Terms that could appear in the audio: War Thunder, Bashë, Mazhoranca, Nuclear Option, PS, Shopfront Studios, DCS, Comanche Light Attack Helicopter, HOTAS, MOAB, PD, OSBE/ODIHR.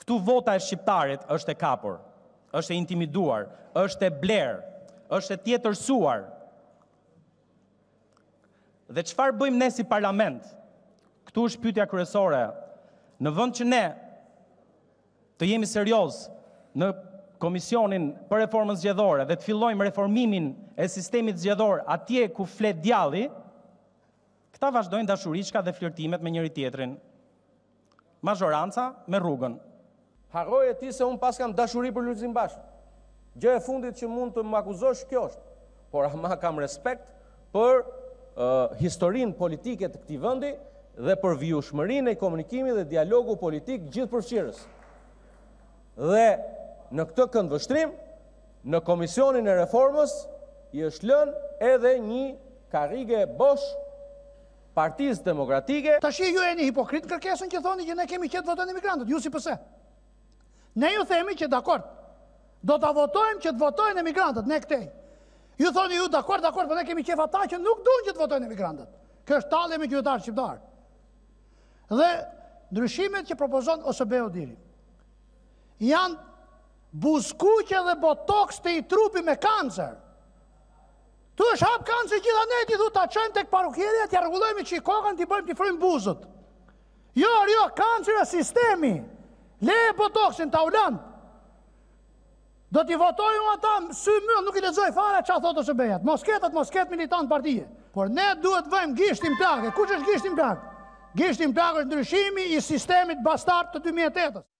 Këtu vota e shqiptarit është e kapur, është e intimiduar, është e blerë, është e tjetërsuar. Dhe çfarë bëjmë ne si parlament? Këtu është pyetja kryesore. Në vend që ne të jemi serioz në Komisionin për reformën zgjedhore dhe të fillojmë reformimin e sistemit zgjedhor atje ku flet djalli, këta vazhdojnë dashuriçka dhe flirtimet me njëri tjetrin. Majoranca me rrugën. Harroje ti se unë pas kam dashuri për Lulzim Bashën. Gjë e fundit që mund të më akuzosh kjo është, por ama kam respekt për historinë politike të këtij vendi dhe për vijshmërinë e komunikimit dhe dialogu politik gjithëpërfshirës. Dhe në këtë këndvështrim, në Komisionin e Reformës i është lënë edhe një karrige bosh Partisë Demokratike. Tash ju jeni hipokrit në kërkesën që thoni që ne kemi qenë votojnë emigrantët, ju si PS. Ne ju themi që dakord, do ta votojmë që të votojnë emigrantët, ne këtej. Ju thoni ju dakord, dakord, por ne kemi qef ata që nuk duan që të votojnë emigrantët. Kjo është tallje me qytetarët shqiptar. Dhe ndryshimet që propozon OSBE/ODIHR janë buzkuqe dhe botoks të i trupi me kancer. Tu është hapë kancer gjitha ne, ti du të qëjmë të këparukjerja, t'ja regullojmë që i kokën, t'i bëjmë t'i frymë buzët. Jo, jo, kancer e sistemi. Leje botoksin t'a ulandë. Do t'i votojmë ata, sy mëllë, nuk i lezoj fare që a thotë ose bejat. Mosketat militant partije. Por ne duhet vëjmë gishtim plakë. Kush është gishtim plakë? Gishtim plakë është ndryshimi i sistemit bastart të 2008-ës.